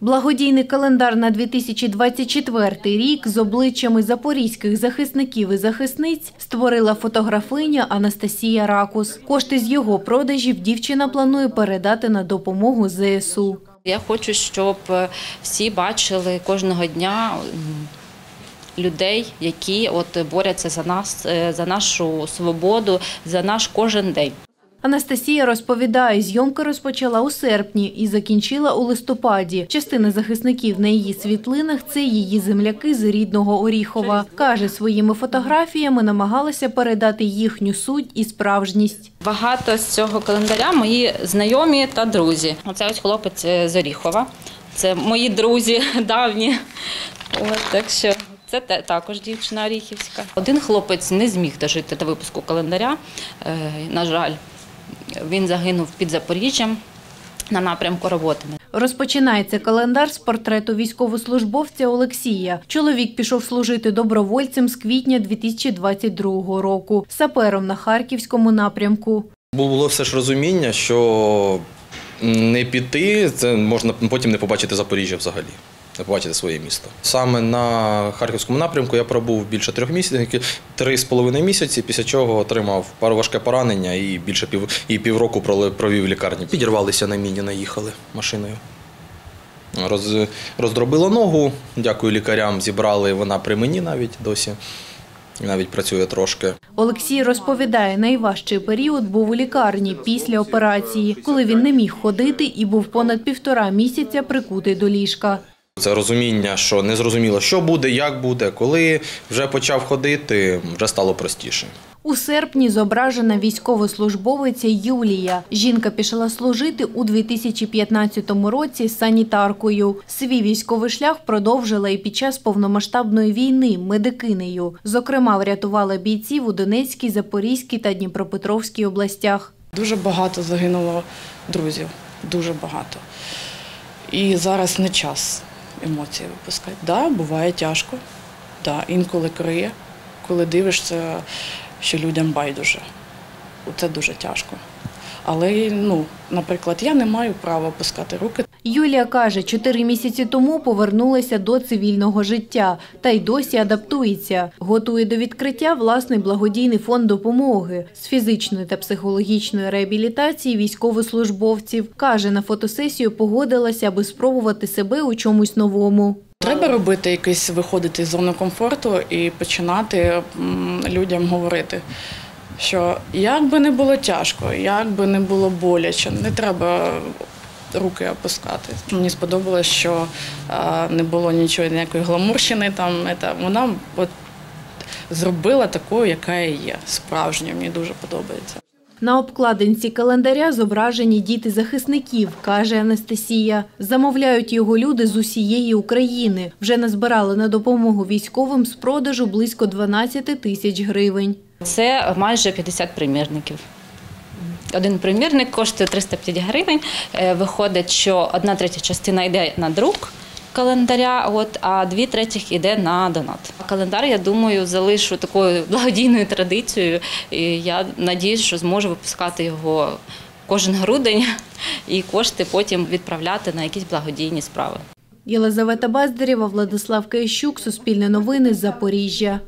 Благодійний календар на 2024 рік з обличчями запорізьких захисників і захисниць створила фотографиня Анастасія Ракус. Кошти з його продажів дівчина планує передати на допомогу ЗСУ. Я хочу, щоб всі бачили кожного дня людей, які борються за нас, за нашу свободу, за наш кожен день. Анастасія розповідає, зйомки розпочала у серпні і закінчила у листопаді. Частина захисників на її світлинах – це її земляки з рідного Оріхова. Каже, своїми фотографіями намагалася передати їхню суть і справжність. Багато з цього календаря – мої знайомі та друзі. Оце ось хлопець з Оріхова. Це мої друзі давні. Так що це також дівчина оріхівська. Один хлопець не зміг дожити до випуску календаря, на жаль. Він загинув під Запоріжжям на напрямку Роботине. Розпочинається календар з портрету військовослужбовця Олексія. Чоловік пішов служити добровольцем з квітня 2022 року, сапером на Харківському напрямку. Було все ж розуміння, що не піти, це можна потім не побачити Запоріжжя взагалі, не побачити своє місто. Саме на Харківському напрямку я пробув більше 3,5 місяці, після чого отримав важке поранення і більше півроку провів в лікарні. Підірвалися на міні, наїхали машиною. Роздробило ногу, дякую лікарям, зібрали, вона при мені навіть досі. Навіть працює трошки. Олексій розповідає, найважчий період був у лікарні після операції, коли він не міг ходити і був понад 1,5 місяця прикутий до ліжка. Це розуміння, що не зрозуміло, що буде, як буде. Коли вже почав ходити, вже стало простіше. У серпні зображена військовослужбовиця Юлія. Жінка пішла служити у 2015 році санітаркою. Свій військовий шлях продовжила і під час повномасштабної війни медикинею. Зокрема, врятувала бійців у Донецькій, Запорізькій та Дніпропетровській областях. Дуже багато загинуло друзів, дуже багато. І зараз не час емоції випускати. Так, буває тяжко, інколи криє, коли дивишся, що людям байдуже. Це дуже тяжко. Але, наприклад, я не маю права опускати руки. Юлія каже, 4 місяці тому повернулася до цивільного життя та й досі адаптується. Готує до відкриття власний благодійний фонд допомоги з фізичної та психологічної реабілітації військовослужбовців. Каже, на фотосесію погодилася, аби спробувати себе у чомусь новому. Треба робити якесь, виходити з зони комфорту і починати людям говорити, що як би не було тяжко, як би не було боляче, не треба руки опускати. Мені сподобалось, що не було нічого, ніякої гламурщини. Вона зробила такою, яка є, справжньою. Мені дуже подобається. На обкладинці календаря зображені діти захисників, каже Анастасія. Замовляють його люди з усієї України. Вже назбирали на допомогу військовим з продажу близько 12 тисяч гривень. Це майже 50 примірників. Один примірник коштує 305 гривень. Виходить, що 1/3 частина йде на друк календаря, а 2/3 йде на донат. Календар, я думаю, залишу такою благодійною традицією. Я сподіваюся, що зможу випускати його кожен грудень і кошти потім відправляти на якісь благодійні справи. Єлизавета Баздарєва, Владислав Кищук, Суспільне новини, Запоріжжя.